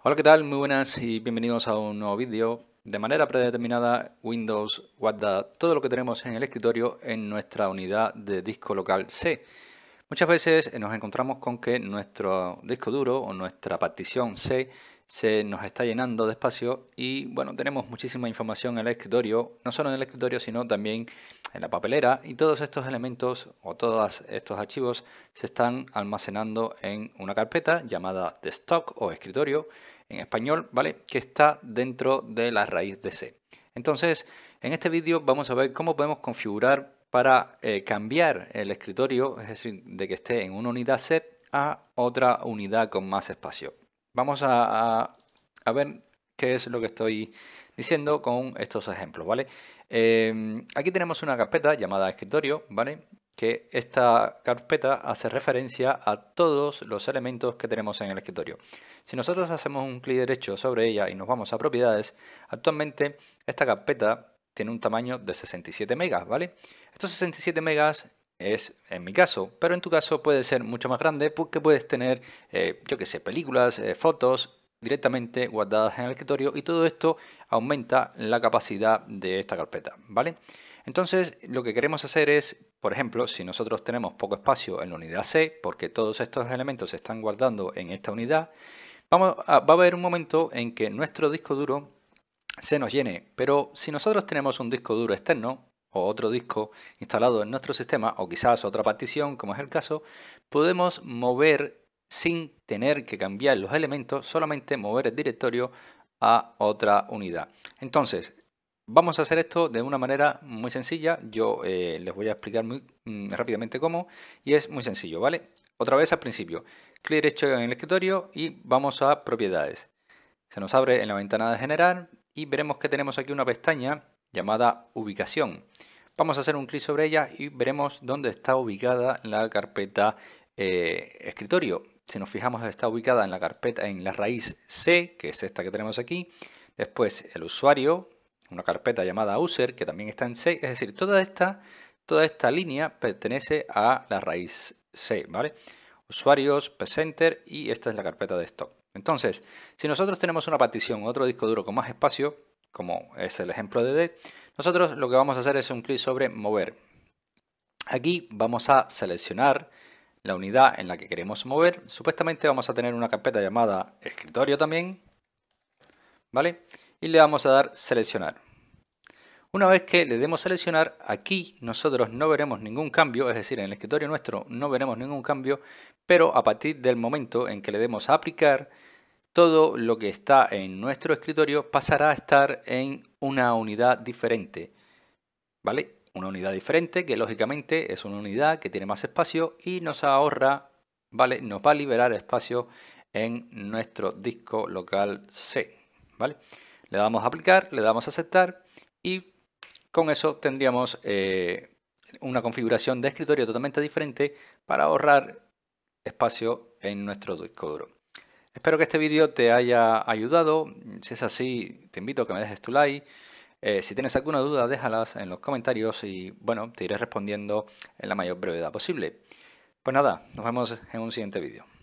Hola, ¿qué tal? Muy buenas y bienvenidos a un nuevo vídeo. De manera predeterminada, Windows guarda todo lo que tenemos en el escritorio en nuestra unidad de disco local C. Muchas veces nos encontramos con que nuestro disco duro o nuestra partición C se nos está llenando de espacio y bueno, tenemos muchísima información en el escritorio, no solo en el escritorio sino también en la papelera, y todos estos elementos o todos estos archivos se están almacenando en una carpeta llamada desktop o escritorio en español, ¿vale? Que está dentro de la raíz de C. Entonces, en este vídeo vamos a ver cómo podemos configurar para cambiar el escritorio, es decir, de que esté en una unidad C a otra unidad con más espacio. Vamos a ver qué es lo que estoy diciendo con estos ejemplos, ¿vale? Aquí tenemos una carpeta llamada escritorio, ¿vale? Que esta carpeta hace referencia a todos los elementos que tenemos en el escritorio. Si nosotros hacemos un clic derecho sobre ella y nos vamos a propiedades, actualmente esta carpeta tiene un tamaño de 67 megas, ¿vale? Estos 67 megas es en mi caso, pero en tu caso puede ser mucho más grande porque puedes tener, yo qué sé, películas, fotos directamente guardadas en el escritorio, y todo esto aumenta la capacidad de esta carpeta, ¿vale? Entonces, lo que queremos hacer es, por ejemplo, si nosotros tenemos poco espacio en la unidad C, porque todos estos elementos se están guardando en esta unidad, va a haber un momento en que nuestro disco duro se nos llene, pero si nosotros tenemos un disco duro externo o otro disco instalado en nuestro sistema, o quizás otra partición, como es el caso, podemos mover sin tener que cambiar los elementos, solamente mover el directorio a otra unidad. Entonces, vamos a hacer esto de una manera muy sencilla. Yo les voy a explicar muy rápidamente cómo, y es muy sencillo, ¿vale? Otra vez al principio, clic derecho en el escritorio y vamos a propiedades. Se nos abre en la ventana de general y veremos que tenemos aquí una pestaña llamada ubicación. Vamos a hacer un clic sobre ella y veremos dónde está ubicada la carpeta escritorio. Si nos fijamos, está ubicada en la carpeta, en la raíz C, que es esta que tenemos aquí. Después el usuario, una carpeta llamada user, que también está en C. Es decir, toda esta línea pertenece a la raíz C, ¿vale? Usuarios, PCenter, y esta es la carpeta de stock. Entonces, si nosotros tenemos una partición, otro disco duro con más espacio, como es el ejemplo de D, nosotros lo que vamos a hacer es un clic sobre mover. Aquí vamos a seleccionar la unidad en la que queremos mover. Supuestamente vamos a tener una carpeta llamada escritorio también, ¿vale? Y le vamos a dar seleccionar. Una vez que le demos seleccionar, aquí nosotros no veremos ningún cambio, es decir, en el escritorio nuestro no veremos ningún cambio, pero a partir del momento en que le demos a aplicar, todo lo que está en nuestro escritorio pasará a estar en una unidad diferente, ¿vale? Una unidad diferente que lógicamente es una unidad que tiene más espacio y nos ahorra, ¿vale? Nos va a liberar espacio en nuestro disco local C, ¿vale? Le damos a aplicar, le damos a aceptar y con eso tendríamos una configuración de escritorio totalmente diferente para ahorrar espacio en nuestro disco duro. Espero que este vídeo te haya ayudado. Si es así, te invito a que me dejes tu like. Si tienes alguna duda, déjalas en los comentarios y bueno, te iré respondiendo en la mayor brevedad posible. Pues nada, nos vemos en un siguiente vídeo.